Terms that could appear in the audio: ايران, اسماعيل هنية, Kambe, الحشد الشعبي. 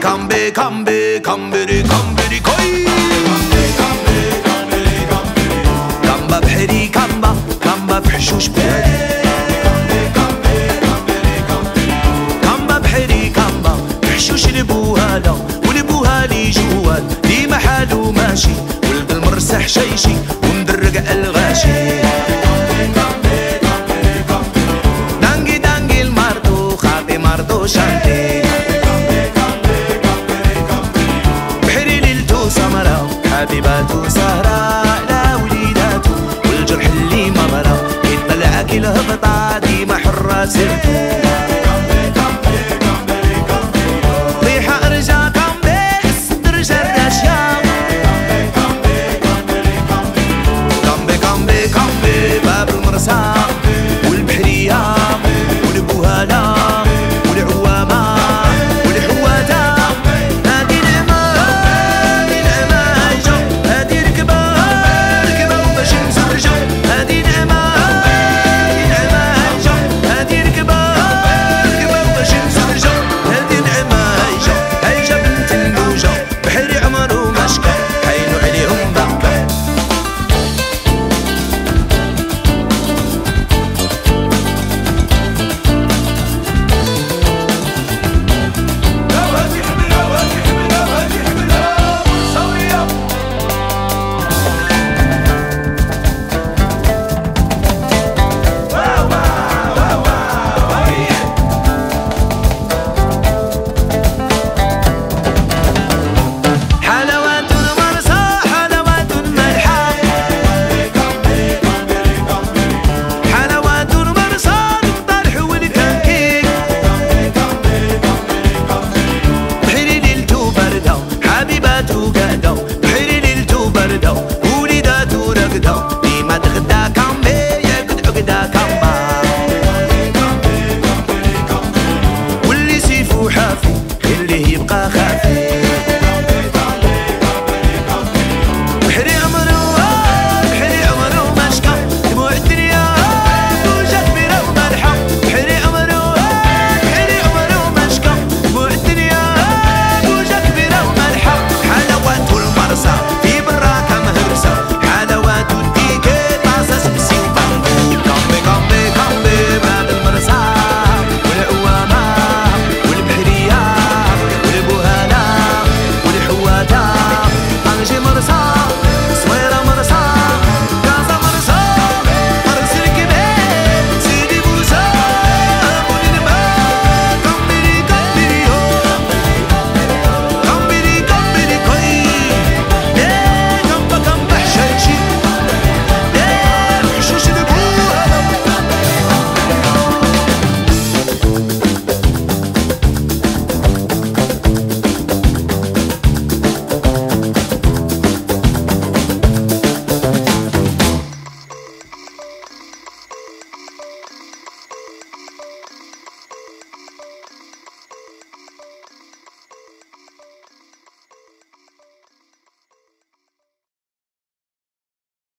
Kambe, Kambe, Kambe, Kambe, Kambe, Kambe, حشوش بحري كامبي كامبي كامبي كامبا بحري كامبا حشوش لبوها لا ولبوها لي جوال ديما حالو ماشي ولب المرسح شيشي ومدرق الغاشي كامبي كامبي كامبي كامبي دانجي دانجي الماردو خابي ماردو شانتي كامبي كامبي كامبي كامبي بحري ليلتو سمرا حبيباتو سهرا لا وليداتو والجرح اللي ما برا الهبطة ديما حرة سر